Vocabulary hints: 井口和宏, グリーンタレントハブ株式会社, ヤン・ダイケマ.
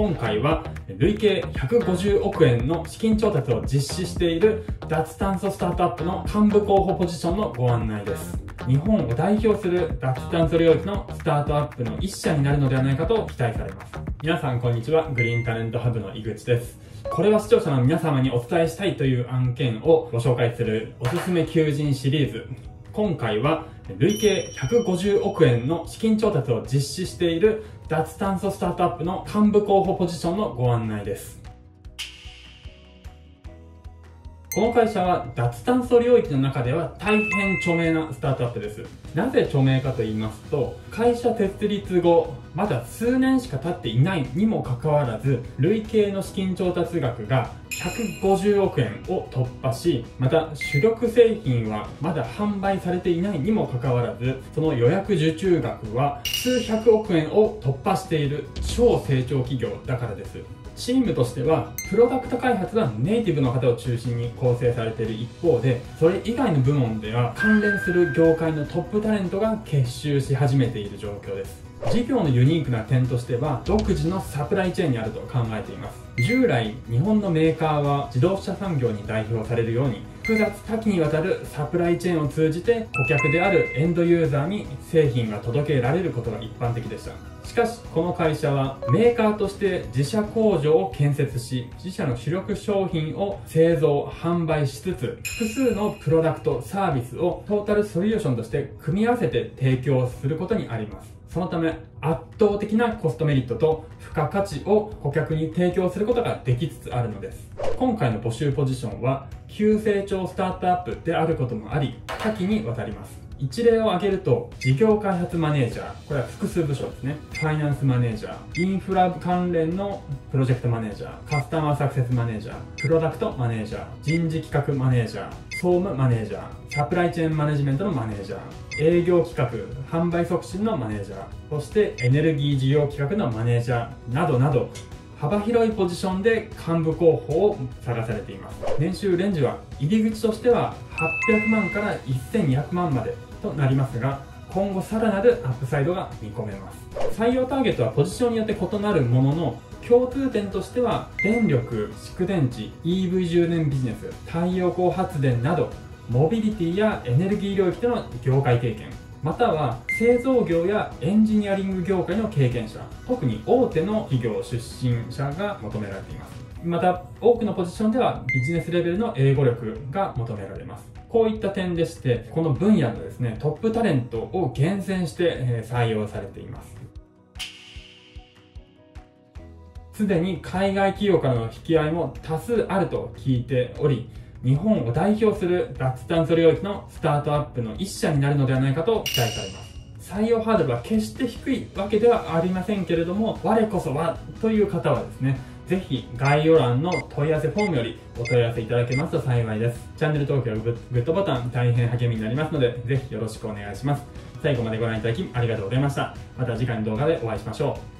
今回は累計150億円の資金調達を実施している脱炭素スタートアップの幹部候補ポジションのご案内です。日本を代表する脱炭素領域のスタートアップの一社になるのではないかと期待されます。皆さんこんにちは、グリーンタレントハブの井口です。これは視聴者の皆様にお伝えしたいという案件をご紹介するおすすめ求人シリーズ。今回は累計150億円の資金調達を実施している脱炭素スタートアップの幹部候補ポジションのご案内です。この会社は脱炭素領域の中では大変著名なスタートアップです。なぜ著名かと言いますと、会社設立後まだ数年しか経っていないにもかかわらず、累計の資金調達額が150億円を突破し、また主力製品はまだ販売されていないにもかかわらず、その予約受注額は数百億円を突破している超成長企業だからです。チームとしてはプロダクト開発がネイティブの方を中心に構成されている一方で、それ以外の部門では関連する業界のトップタレントが結集し始めている状況です。事業のユニークな点としては、独自のサプライチェーンにあると考えています。従来日本のメーカーは自動車産業に代表されるように、複雑多岐にわたるサプライチェーンを通じて顧客であるエンドユーザーに製品が届けられることが一般的でした。しかしこの会社はメーカーとして自社工場を建設し、自社の主力商品を製造販売しつつ、複数のプロダクトサービスをトータルソリューションとして組み合わせて提供することにあります。そのため圧倒的なコストメリットと付加価値を顧客に提供することができつつあるのです。今回の募集ポジションは急成長スタートアップであることもあり、多岐にわたります。一例を挙げると、事業開発マネージャー、これは複数部署ですね、ファイナンスマネージャー、インフラ関連のプロジェクトマネージャー、カスタマーサクセスマネージャー、プロダクトマネージャー、人事企画マネージャー、総務マネージャー、サプライチェーンマネジメントのマネージャー、営業企画、販売促進のマネージャー、そしてエネルギー事業企画のマネージャーなどなど、幅広いポジションで幹部候補を探されています。年収レンジは入り口としては800万から1200万までとなりますが、今後さらなるアップサイドが見込めます。採用ターゲットはポジションによって異なるものの、共通点としては電力、蓄電池、EV 充電ビジネス、太陽光発電などモビリティやエネルギー領域での業界経験、または製造業やエンジニアリング業界の経験者、特に大手の企業出身者が求められています。また多くのポジションではビジネスレベルの英語力が求められます。こういった点でして、この分野のですね、トップタレントを厳選して採用されています。すでに海外企業からの引き合いも多数あると聞いており、日本を代表する脱炭素領域のスタートアップの一社になるのではないかと期待されます。採用ハードルは決して低いわけではありませんけれども、我こそはという方はですね、ぜひ概要欄の問い合わせフォームよりお問い合わせいただけますと幸いです。チャンネル登録やグッドボタン大変励みになりますので、ぜひよろしくお願いします。最後までご覧いただきありがとうございました。また次回の動画でお会いしましょう。